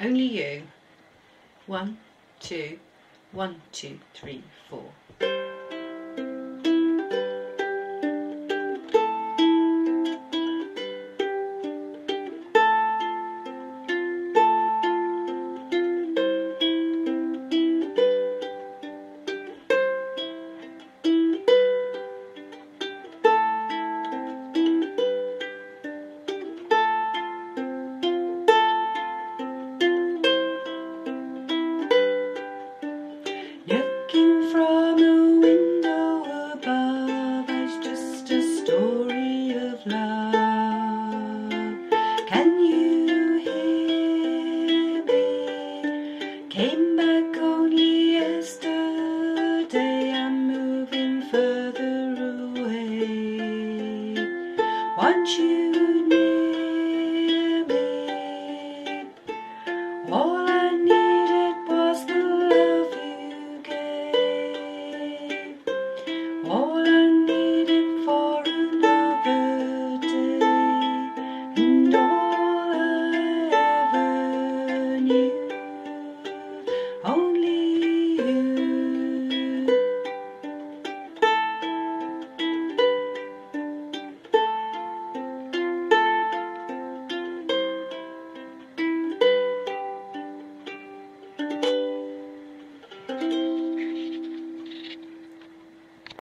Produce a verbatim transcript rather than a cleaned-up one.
Only You. One, two, one, two, three, four.